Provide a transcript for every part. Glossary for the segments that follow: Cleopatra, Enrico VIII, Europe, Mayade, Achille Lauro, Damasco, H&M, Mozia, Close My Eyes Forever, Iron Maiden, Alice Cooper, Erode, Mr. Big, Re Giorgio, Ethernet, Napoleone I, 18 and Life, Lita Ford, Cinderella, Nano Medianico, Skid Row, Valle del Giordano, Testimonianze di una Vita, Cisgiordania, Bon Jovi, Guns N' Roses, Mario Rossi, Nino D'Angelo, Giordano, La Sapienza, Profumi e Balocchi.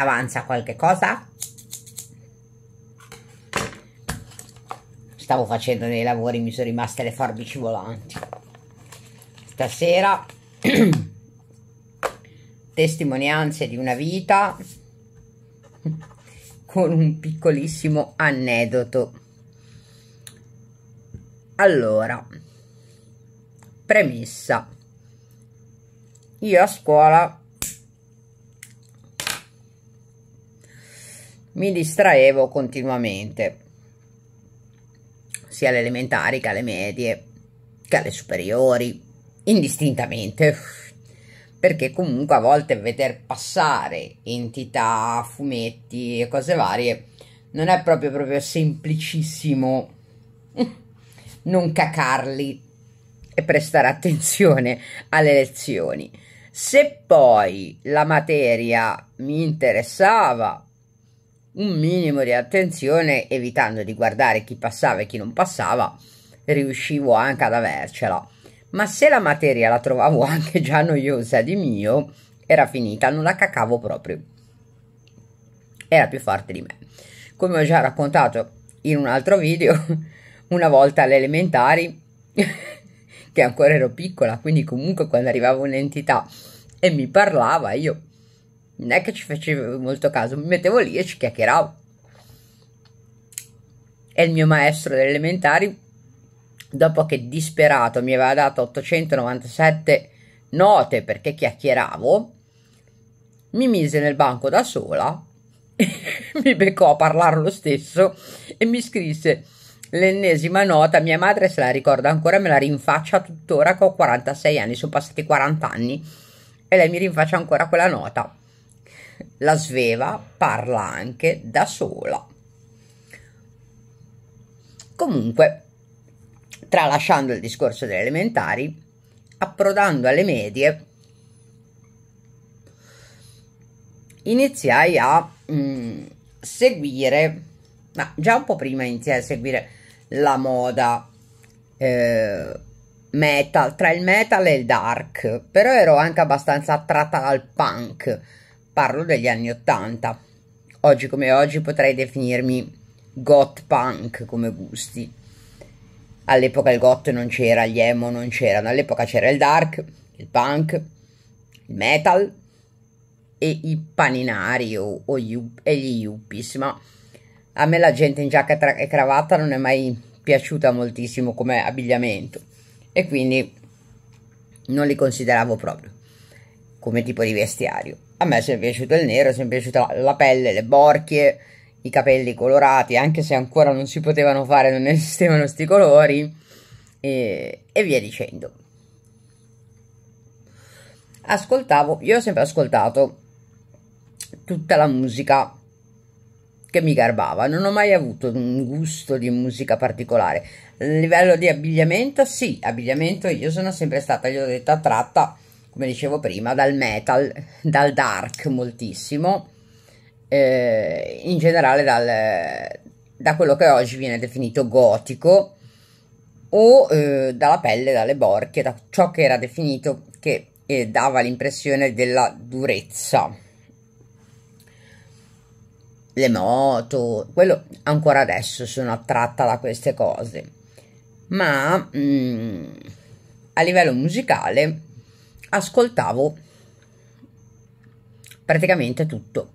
Avanza qualche cosa? Stavo facendo dei lavori, mi sono rimaste le forbici volanti. Stasera testimonianze di una vita con un piccolissimo aneddoto. Allora, premessa: io a scuola mi distraevo continuamente, sia alle elementari che alle medie che alle superiori, indistintamente, perché comunque a volte veder passare entità, fumetti e cose varie non è proprio semplicissimo non cacarli e prestare attenzione alle lezioni. Se poi la materia mi interessava, un minimo di attenzione, evitando di guardare chi passava e chi non passava, riuscivo anche ad avercela. Ma se la materia la trovavo anche già noiosa di mio, era finita, non la cacavo proprio, era più forte di me. Come ho già raccontato in un altro video, una volta alle elementari che ancora ero piccola, quindi comunque quando arrivava un'entità e mi parlava, io non è che ci facevo molto caso, mi mettevo lì e ci chiacchieravo. E il mio maestro delle elementari, dopo che disperato mi aveva dato 897 note perché chiacchieravo, mi mise nel banco da sola mi beccò a parlare lo stesso e mi scrisse l'ennesima nota. Mia madre se la ricorda ancora, me la rinfaccia tuttora che ho 46 anni, sono passati 40 anni e lei mi rinfaccia ancora quella nota. La sveva parla anche da sola. Comunque, tralasciando il discorso delle elementari, approdando alle medie, iniziai a seguire, ma già un po' prima iniziai a seguire la moda metal, tra il metal e il dark, però ero anche abbastanza attratta al punk. Parlo degli anni 80. Oggi come oggi potrei definirmi goth punk come gusti. All'epoca il goth non c'era, gli emo non c'erano, all'epoca c'era il dark, il punk, il metal e i paninari e gli yuppies. Ma a me la gente in giacca e cravatta non è mai piaciuta moltissimo come abbigliamento e quindi non li consideravo proprio come tipo di vestiario. A me è piaciuto il nero, è piaciuta la pelle, le borchie, i capelli colorati, anche se ancora non si potevano fare, non esistevano sti colori, e via dicendo. Io ho sempre ascoltato tutta la musica che mi garbava, non ho mai avuto un gusto di musica particolare. A livello di abbigliamento, sì, abbigliamento io sono sempre stata, gli ho detto, attratta, come dicevo prima, dal metal, dal dark moltissimo, in generale da quello che oggi viene definito gotico, o dalla pelle, dalle borchie, da ciò che era definito che dava l'impressione della durezza. Le moto, quello ancora adesso sono attratta da queste cose, ma a livello musicale ascoltavo praticamente tutto.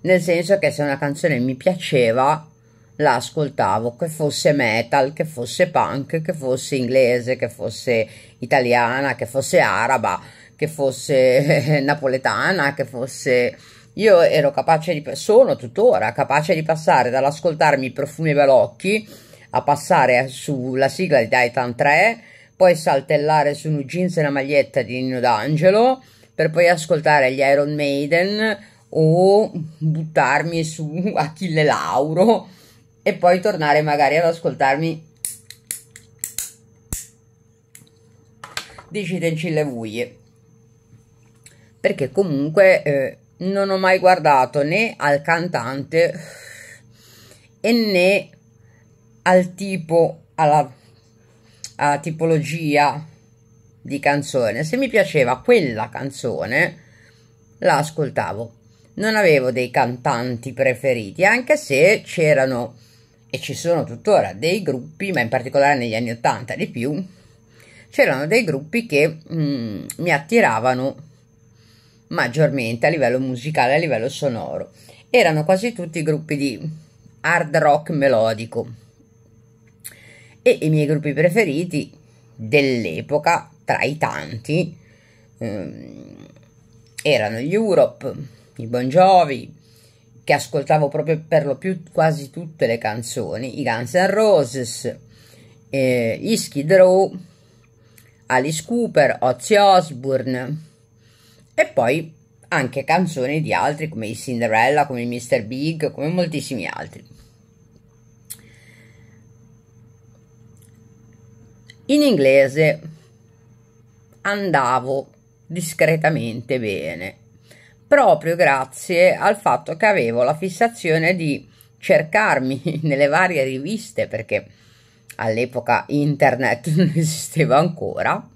Nel senso che se una canzone mi piaceva, la ascoltavo, che fosse metal, che fosse punk, che fosse inglese, che fosse italiana, che fosse araba, che fosse napoletana, che fosse... Io ero capace di... sono tuttora capace di passare dall'ascoltarmi Profumi e Balocchi a passare sulla sigla di Titan 3, poi saltellare su un jeans e una maglietta di Nino D'Angelo, per poi ascoltare gli Iron Maiden, o buttarmi su Achille Lauro e poi tornare magari ad ascoltarmi Dicite in Cille Vuglie, perché comunque non ho mai guardato né al cantante e né al tipo, alla tipologia di canzone. Se mi piaceva quella canzone la ascoltavo. non avevo dei cantanti preferiti, anche se c'erano e ci sono tuttora dei gruppi, ma in particolare negli anni 80 di più, c'erano dei gruppi che mi attiravano maggiormente a livello musicale, a livello sonoro. Erano quasi tutti gruppi di hard rock melodico e i miei gruppi preferiti dell'epoca, tra i tanti, erano gli Europe, i Bon Jovi, che ascoltavo proprio per lo più quasi tutte le canzoni, i Guns N' Roses, gli Skid Row, Alice Cooper, Ozzy Osbourne, e poi anche canzoni di altri come i Cinderella, come il Mr. Big, come moltissimi altri. In inglese andavo discretamente bene, proprio grazie al fatto che avevo la fissazione di cercarmi nelle varie riviste, perché all'epoca internet non esisteva ancora,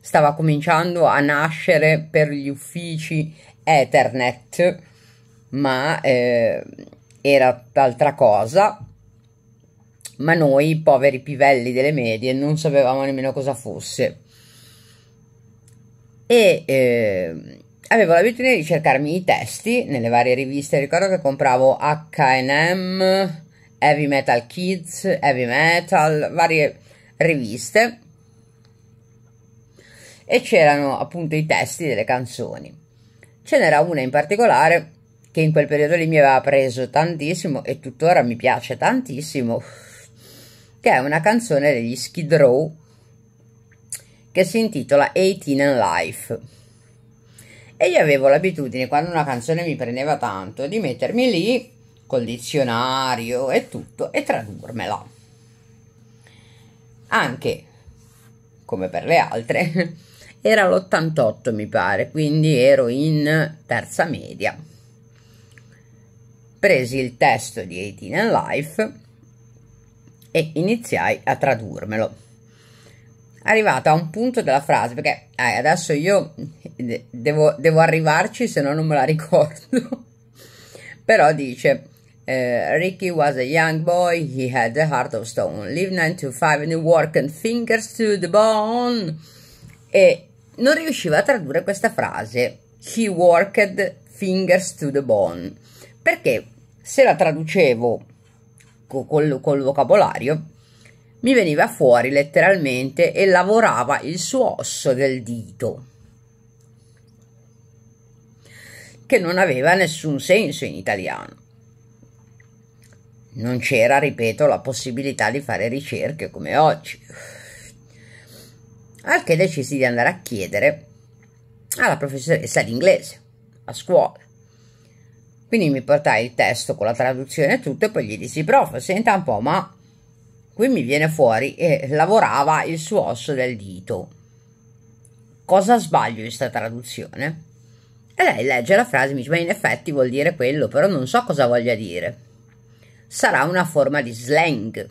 stava cominciando a nascere per gli uffici Ethernet, ma era altra cosa, ma noi poveri pivelli delle medie non sapevamo nemmeno cosa fosse, e avevo l'abitudine di cercarmi i testi nelle varie riviste. Ricordo che compravo H&M, Heavy Metal Kids, Heavy Metal, varie riviste, e c'erano appunto i testi delle canzoni. Ce n'era una in particolare che in quel periodo lì mi aveva preso tantissimo e tuttora mi piace tantissimo, che è una canzone degli Skid Row che si intitola 18 and Life. E io avevo l'abitudine, quando una canzone mi prendeva tanto, di mettermi lì col dizionario e tutto e tradurmela, anche come per le altre. Era l'88 mi pare, quindi ero in terza media. Presi il testo di 18 and Life e iniziai a tradurmelo, arrivata a un punto della frase, perché adesso io devo arrivarci, se no non me la ricordo. Però dice: Ricky was a young boy, he had a heart of stone, live 9 to 5 and he worked fingers to the bone. E non riusciva a tradurre questa frase, he worked fingers to the bone, perché se la traducevo col vocabolario mi veniva fuori letteralmente e lavorava il suo osso del dito, che non aveva nessun senso in italiano. Non c'era, ripeto, la possibilità di fare ricerche come oggi, al che decisi di andare a chiedere alla professoressa di inglese a scuola. Quindi mi portai il testo con la traduzione e tutto e poi gli dissi: prof, senta un po', ma qui mi viene fuori e lavorava il suo osso del dito, cosa sbaglio in sta traduzione? E lei legge la frase e mi dice: ma in effetti vuol dire quello, però non so cosa voglia dire, sarà una forma di slang.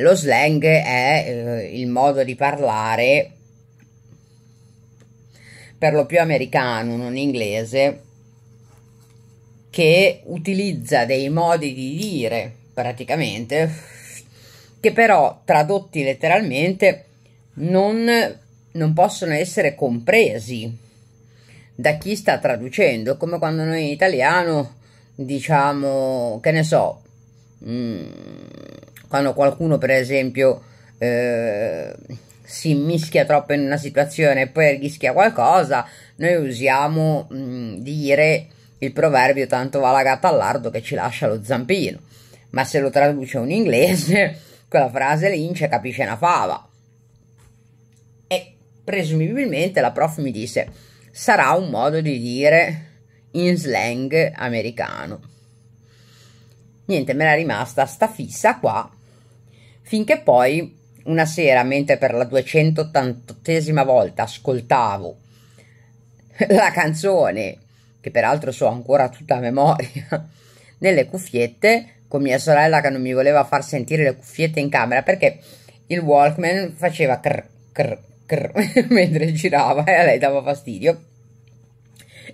Lo slang è il modo di parlare per lo più americano, non inglese, che utilizza dei modi di dire praticamente che però tradotti letteralmente non possono essere compresi da chi sta traducendo, come quando noi in italiano diciamo, che ne so, quando qualcuno per esempio si mischia troppo in una situazione e poi rischia qualcosa, noi usiamo dire il proverbio tanto va la gatta all'ardo che ci lascia lo zampino, ma se lo traduce un inglese quella frase lì non capisce una fava. E presumibilmente la prof mi disse: sarà un modo di dire in slang americano. Niente, me l'è rimasta sta fissa qua, finché poi una sera, mentre per la 288esima volta ascoltavo la canzone, che peraltro so ancora tutta a memoria, nelle cuffiette, con mia sorella che non mi voleva far sentire le cuffiette in camera perché il Walkman faceva crr crr crr mentre girava e a lei dava fastidio,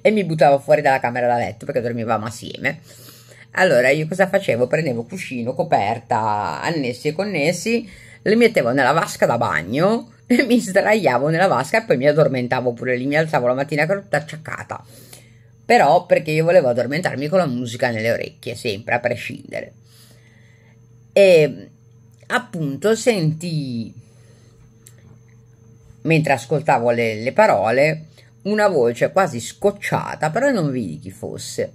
e mi buttavo fuori dalla camera da letto perché dormivamo assieme. Allora io cosa facevo? Prendevo cuscino, coperta, annessi e connessi, li mettevo nella vasca da bagno e mi sdraiavo nella vasca e poi mi addormentavo pure lì, mi alzavo la mattina con tutta acciaccata, però perché io volevo addormentarmi con la musica nelle orecchie, sempre, a prescindere. E appunto sentii, mentre ascoltavo le parole, una voce quasi scocciata, però non vidi chi fosse,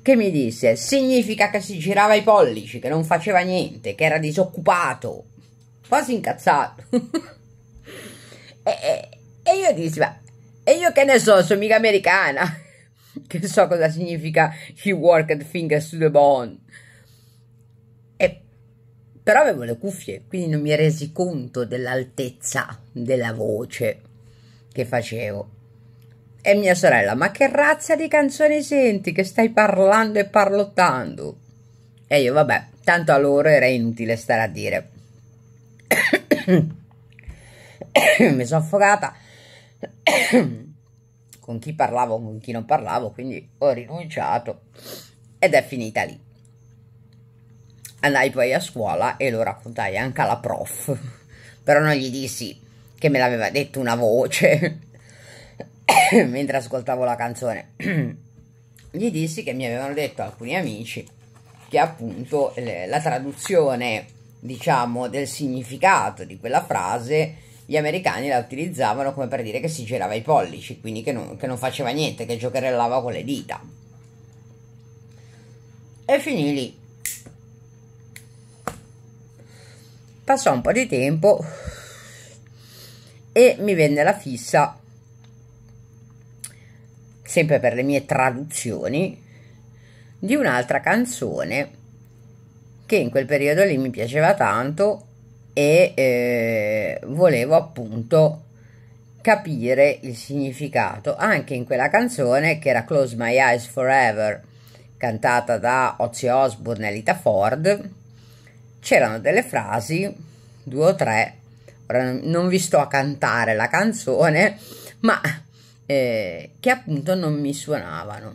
che mi disse: significa che si girava i pollici, che non faceva niente, che era disoccupato, quasi incazzato. e io dissi: ma e io che ne so, sono mica americana, che so cosa significa he worked fingers to the bone. Però avevo le cuffie, quindi non mi resi conto dell'altezza della voce che facevo. E mia sorella: ma che razza di canzoni senti, che stai parlando e parlottando? E io vabbè, tanto a loro era inutile stare a dire. Mi sono affogata con chi parlavo, con chi non parlavo, quindi ho rinunciato ed è finita lì. Andai poi a scuola e lo raccontai anche alla prof, però non gli dissi che me l'aveva detto una voce mentre ascoltavo la canzone. Gli dissi che mi avevano detto alcuni amici che appunto la traduzione, diciamo, del significato di quella frase gli americani la utilizzavano come per dire che si girava i pollici, quindi che non faceva niente, che giocherellava con le dita. E finì lì. Passò un po' di tempo e mi venne la fissa, sempre per le mie traduzioni, di un'altra canzone che in quel periodo lì mi piaceva tanto e volevo appunto capire il significato. Anche in quella canzone, che era Close My Eyes Forever, cantata da Ozzy Osbourne e Lita Ford, c'erano delle frasi, due o tre, ora non vi sto a cantare la canzone, ma che appunto non mi suonavano.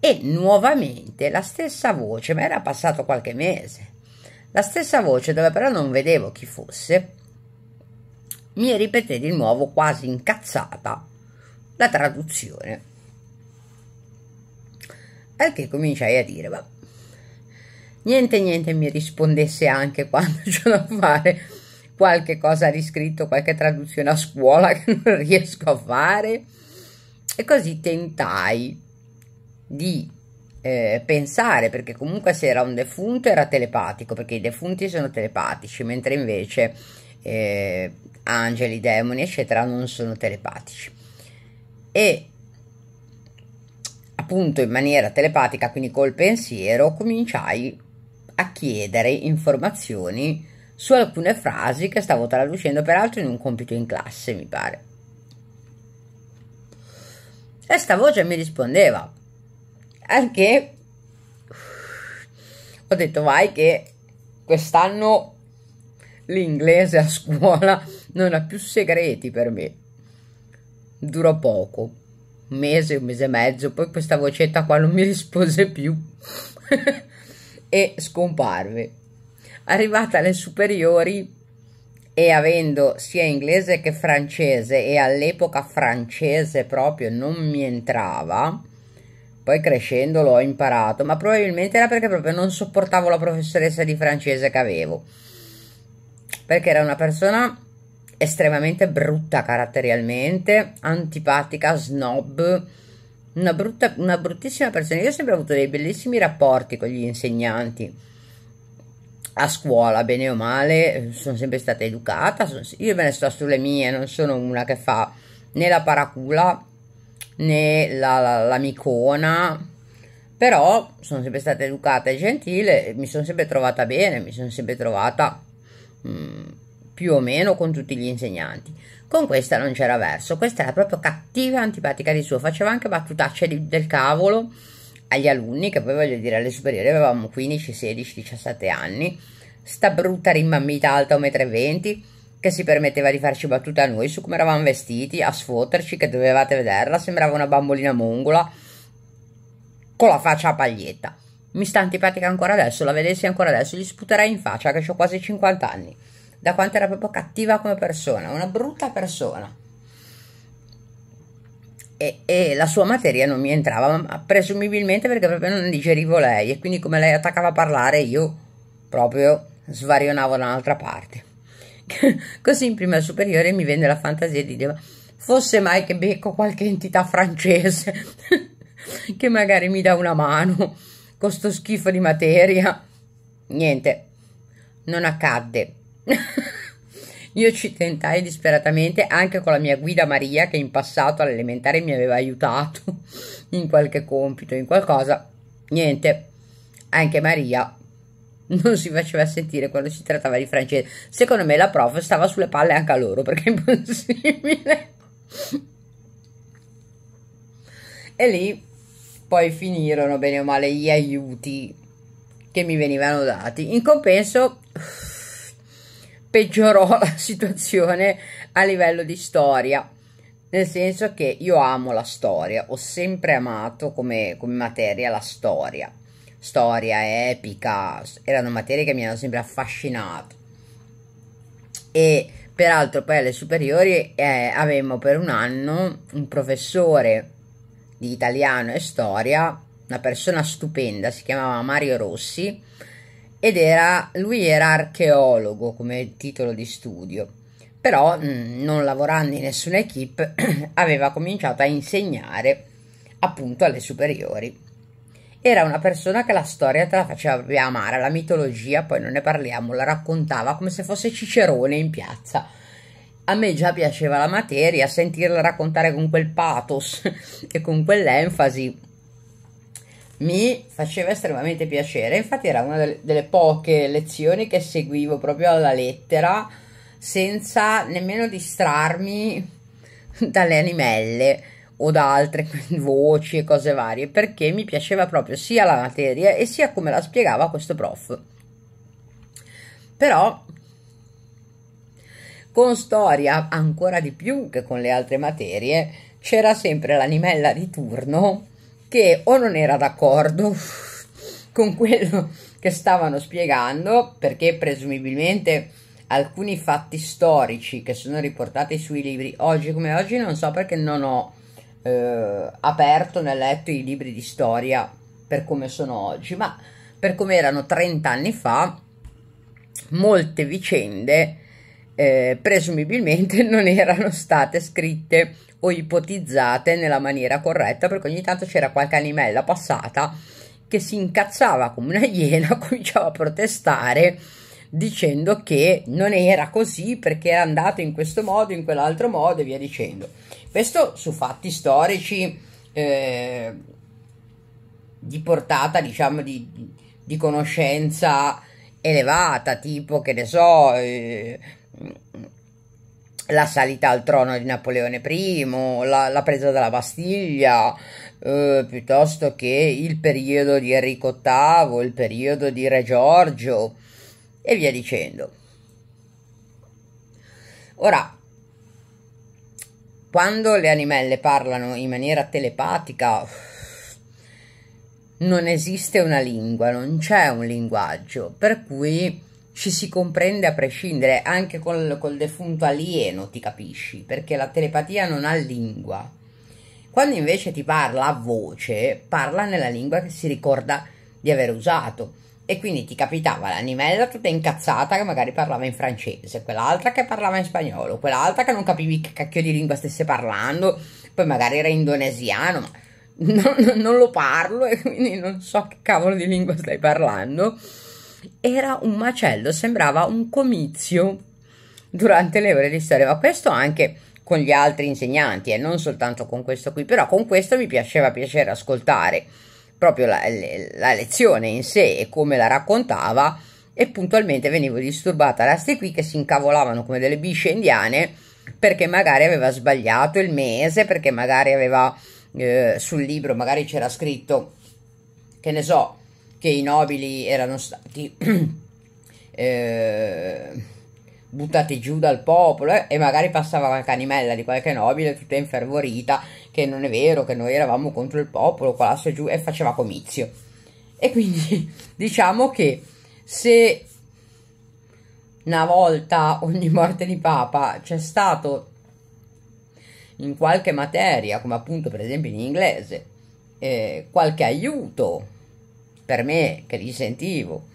E nuovamente la stessa voce, ma era passato qualche mese, la stessa voce, dove però non vedevo chi fosse, mi ripeté di nuovo, quasi incazzata, la traduzione. Al che cominciai a dire: vabbè, niente mi rispondesse anche quando c'ho da fare qualche cosa riscritto, qualche traduzione a scuola che non riesco a fare. E così tentai di pensare, perché comunque se era un defunto era telepatico, perché i defunti sono telepatici, mentre invece angeli, demoni eccetera non sono telepatici. E appunto in maniera telepatica, quindi col pensiero, cominciai a chiedere informazioni su alcune frasi che stavo traducendo, peraltro in un compito in classe, mi pare. E sta voce mi rispondeva, anche ho detto: vai che quest'anno l'inglese a scuola non ha più segreti per me. Durò poco, un mese e mezzo, poi questa vocetta qua non mi rispose più e scomparve. Arrivata alle superiori e avendo sia inglese che francese, e all'epoca francese proprio non mi entrava, poi crescendo l'ho imparato, ma probabilmente era perché proprio non sopportavo la professoressa di francese che avevo, perché era una persona estremamente brutta caratterialmente, antipatica, snob, una bruttissima persona. Io ho sempre avuto dei bellissimi rapporti con gli insegnanti a scuola, bene o male, sono sempre stata educata, io me ne sto sulle mie, non sono una che fa né la paracula né l'amicona, però sono sempre stata educata e gentile, mi sono sempre trovata bene, mi sono sempre trovata più o meno con tutti gli insegnanti. Con questa non c'era verso, questa era proprio cattiva, antipatica di suo, faceva anche battutacce del cavolo agli alunni, che poi voglio dire alle superiori avevamo 15, 16, 17 anni, sta brutta rimmammita alta 1,20 m che si permetteva di farci battute a noi su come eravamo vestiti, a sfotterci, che dovevate vederla, sembrava una bambolina mongola con la faccia a paglietta. Mi sta antipatica ancora adesso, la vedessi ancora adesso gli sputerei in faccia, che ho quasi 50 anni, da quanto era proprio cattiva come persona, una brutta persona. E la sua materia non mi entrava, ma presumibilmente perché proprio non digerivo lei, e quindi come lei attaccava a parlare io proprio svarionavo da un'altra parte. Così in prima superiore mi venne la fantasia di dire: fosse mai che becco qualche entità francese che magari mi dà una mano con sto schifo di materia. Niente, non accadde. Io ci tentai disperatamente anche con la mia guida Maria, che in passato all'elementare mi aveva aiutato in qualche compito, in qualcosa. Niente, anche Maria non si faceva sentire quando si trattava di francese. Secondo me la prof stava sulle palle anche a loro, perché è impossibile. E lì poi finirono bene o male gli aiuti che mi venivano dati. In compenso peggiorò la situazione a livello di storia, nel senso che io amo la storia, ho sempre amato come materia la storia. Storia, epica, erano materie che mi hanno sempre affascinato. E peraltro poi alle superiori avevamo per un anno un professore di italiano e storia, una persona stupenda, si chiamava Mario Rossi, ed lui era archeologo come titolo di studio, però non lavorando in nessuna equipe aveva cominciato a insegnare appunto alle superiori. Era una persona che la storia te la faceva proprio amare, la mitologia poi non ne parliamo, la raccontava come se fosse Cicerone in piazza. A me già piaceva la materia, sentirla raccontare con quel pathos e con quell'enfasi mi faceva estremamente piacere. Infatti era una delle poche lezioni che seguivo proprio alla lettera, senza nemmeno distrarmi dalle animelle o da altre voci e cose varie, perché mi piaceva proprio sia la materia e sia come la spiegava questo prof. Però con storia ancora di più che con le altre materie c'era sempre l'animella di turno che o non era d'accordo con quello che stavano spiegando, perché presumibilmente alcuni fatti storici che sono riportati sui libri oggi come oggi, non so perché non ho aperto né letto i libri di storia per come sono oggi, ma per come erano 30 anni fa molte vicende presumibilmente non erano state scritte o ipotizzate nella maniera corretta, perché ogni tanto c'era qualche animella passata che si incazzava come una iena, cominciava a protestare dicendo che non era così perché era andato in questo modo, in quell'altro modo e via dicendo. Questo su fatti storici di portata, diciamo, di conoscenza elevata, tipo, che ne so, la salita al trono di Napoleone I, la presa della Bastiglia, piuttosto che il periodo di Enrico VIII, il periodo di Re Giorgio e via dicendo. Ora, quando le animelle parlano in maniera telepatica, non esiste una lingua, non c'è un linguaggio, per cui ci si comprende a prescindere, anche col defunto alieno ti capisci, perché la telepatia non ha lingua. Quando invece ti parla a voce, parla nella lingua che si ricorda di aver usato, e quindi ti capitava l'animella tutta incazzata che magari parlava in francese, quell'altra che parlava in spagnolo, quell'altra che non capivi che cacchio di lingua stesse parlando, poi magari era indonesiano, ma non lo parlo e quindi non so che cavolo di lingua stai parlando. Era un macello, sembrava un comizio durante le ore di storia, ma questo anche con gli altri insegnanti e non soltanto con questo qui, però con questo mi piaceva ascoltare proprio la lezione in sé e come la raccontava, e puntualmente venivo disturbata da questi qui che si incavolavano come delle bisce indiane perché magari aveva sbagliato il mese, perché magari aveva sul libro magari c'era scritto, che ne so, che i nobili erano stati buttati giù dal popolo, e magari passava la canimella di qualche nobile tutta infervorita che non è vero, che noi eravamo contro il popolo, qua lassù e giù, e faceva comizio. E quindi diciamo che se una volta ogni morte di papa c'è stato in qualche materia, come appunto per esempio in inglese, qualche aiuto per me che li sentivo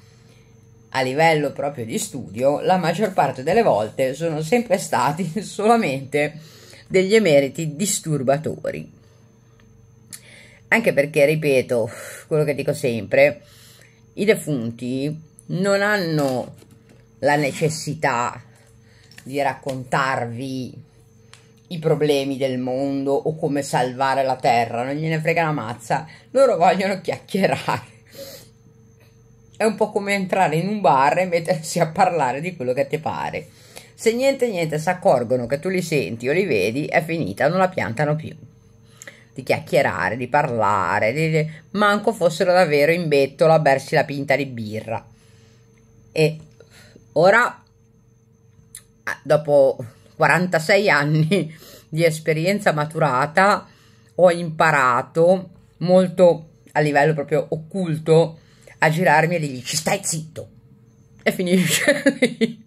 a livello proprio di studio, la maggior parte delle volte sono sempre stati solamente degli emeriti disturbatori, anche perché, ripeto quello che dico sempre, i defunti non hanno la necessità di raccontarvi i problemi del mondo o come salvare la terra, non gliene frega una mazza, loro vogliono chiacchierare. È un po' come entrare in un bar e mettersi a parlare di quello che ti pare. Se niente si accorgono che tu li senti o li vedi, è finita, non la piantano più di chiacchierare, di parlare, manco fossero davvero in bettola a bersi la pinta di birra. E ora, dopo 46 anni di esperienza maturata, ho imparato molto a livello proprio occulto a girarmi e gli dici stai zitto, e finisce lì.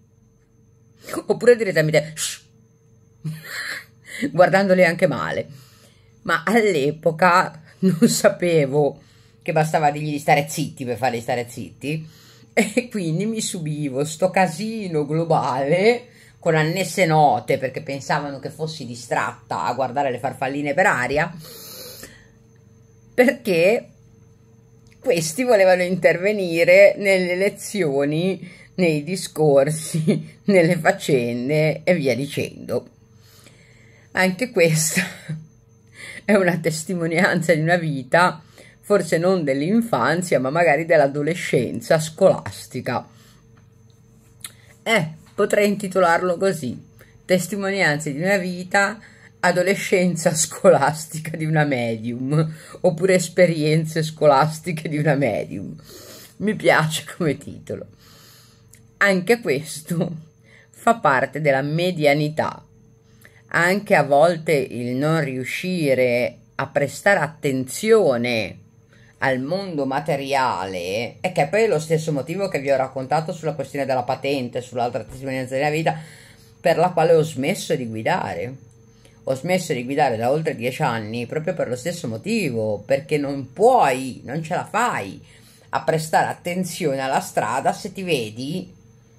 Oppure direttamente guardandoli anche male. Ma all'epoca non sapevo che bastava dirgli di stare zitti per farli stare zitti, e quindi mi subivo sto casino globale con annesse note, perché pensavano che fossi distratta a guardare le farfalline per aria, perché questi volevano intervenire nelle lezioni, nei discorsi, nelle faccende e via dicendo. Anche questa è una testimonianza di una vita, forse non dell'infanzia, ma magari dell'adolescenza scolastica. Potrei intitolarlo così: testimonianze di una vita, adolescenza scolastica di una medium, oppure esperienze scolastiche di una medium. Mi piace come titolo. Anche questo fa parte della medianità, anche a volte il non riuscire a prestare attenzione al mondo materiale, e che è poi lo stesso motivo che vi ho raccontato sulla questione della patente, sull'altra testimonianza della vita, per la quale ho smesso di guidare. Ho smesso di guidare da oltre 10 anni proprio per lo stesso motivo, perché non puoi, non ce la fai a prestare attenzione alla strada se ti vedi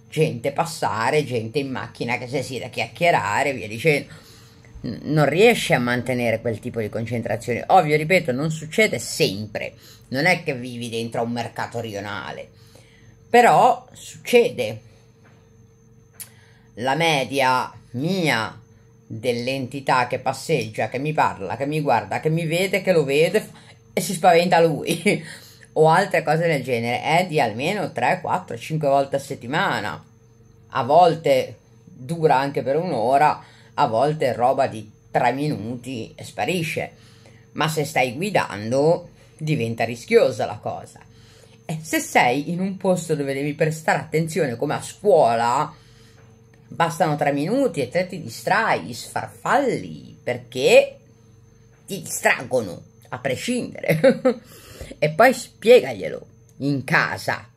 gente passare, gente in macchina che si siede a chiacchierare, via dicendo. Non riesce a mantenere quel tipo di concentrazione. Ovvio, ripeto, non succede sempre, non è che vivi dentro a un mercato rionale, però succede. La media mia dell'entità che passeggia, che mi parla, che mi guarda, che mi vede, che lo vede e si spaventa lui o altre cose del genere è di almeno 3, 4, 5 volte a settimana. A volte dura anche per un'ora, a volte roba di 3 minuti e sparisce. Ma se stai guidando diventa rischiosa la cosa, e se sei in un posto dove devi prestare attenzione, come a scuola, bastano 3 minuti e te ti distrai, sfarfalli, perché ti distraggono a prescindere. E poi spiegaglielo in casa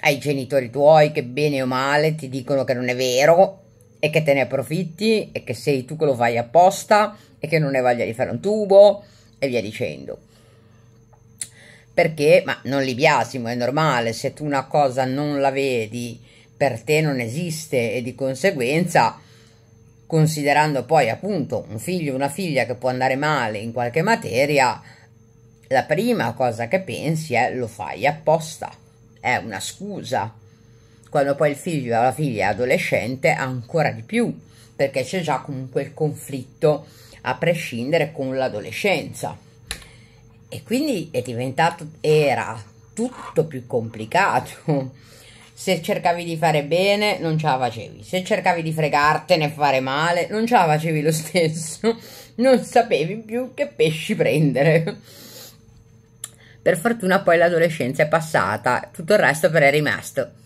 ai genitori tuoi, che bene o male ti dicono che non è vero e che te ne approfitti, e che sei tu che lo fai apposta, e che non hai voglia di fare un tubo, e via dicendo. Perché? Ma non li biasimo, è normale, se tu una cosa non la vedi, per te non esiste, e di conseguenza, considerando poi appunto un figlio o una figlia che può andare male in qualche materia, la prima cosa che pensi è: lo fai apposta, è una scusa. Quando poi il figlio o la figlia è adolescente, ancora di più, perché c'è già comunque il conflitto a prescindere con l'adolescenza, e quindi è diventato, era tutto più complicato. Se cercavi di fare bene non ce la facevi, se cercavi di fregartene e fare male non ce la facevi lo stesso, non sapevi più che pesci prendere. Per fortuna poi l'adolescenza è passata, tutto il resto però è rimasto.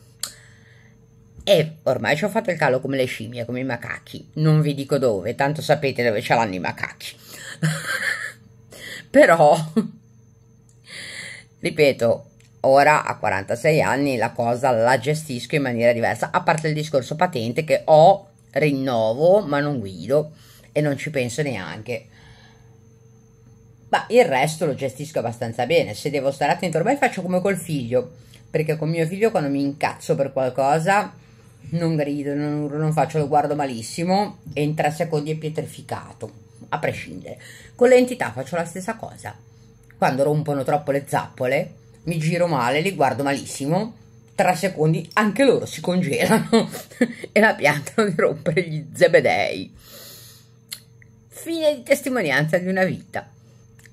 E ormai ci ho fatto il calo come le scimmie, come i macachi. Non vi dico dove, tanto sapete dove ce l'hanno i macachi. Però, ripeto, ora a 46 anni la cosa la gestisco in maniera diversa, a parte il discorso patente che ho, rinnovo, ma non guido e non ci penso neanche. Ma il resto lo gestisco abbastanza bene. Se devo stare attento, ormai faccio come col figlio, perché con mio figlio quando mi incazzo per qualcosa non grido, non faccio, lo guardo malissimo e in 3 secondi è pietrificato, a prescindere. Con le entità faccio la stessa cosa. Quando rompono troppo le zappole mi giro male, li guardo malissimo, 3 secondi anche loro si congelano e la piantano di rompere gli zebedei. Fine di testimonianza di una vita.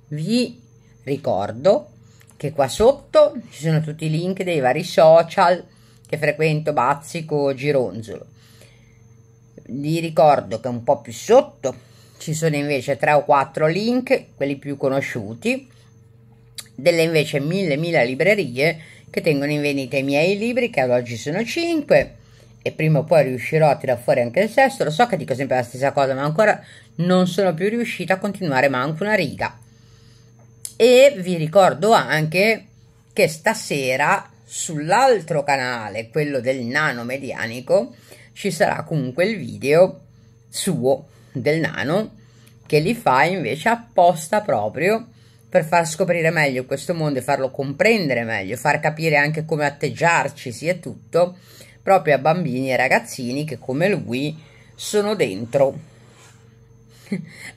Vi ricordo che qua sotto ci sono tutti i link dei vari social che frequento, bazzico, gironzolo. Vi ricordo che un po' più sotto ci sono invece 3 o 4 link, quelli più conosciuti, delle invece 1000 librerie che tengono in vendita i miei libri, che ad oggi sono 5, e prima o poi riuscirò a tirar fuori anche il sesto. Lo so che dico sempre la stessa cosa, ma ancora non sono più riuscita a continuare manco una riga. E vi ricordo anche che stasera sull'altro canale, quello del nano medianico, ci sarà comunque il video suo del nano, che li fa invece apposta proprio per far scoprire meglio questo mondo e farlo comprendere meglio, far capire anche come atteggiarci sia tutto, proprio a bambini e ragazzini che come lui sono dentro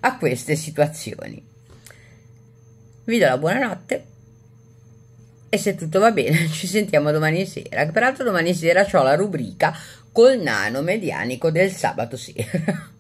a queste situazioni. Vi do la buonanotte e se tutto va bene ci sentiamo domani sera. Peraltro domani sera c'ho la rubrica col nano medianico del sabato sera.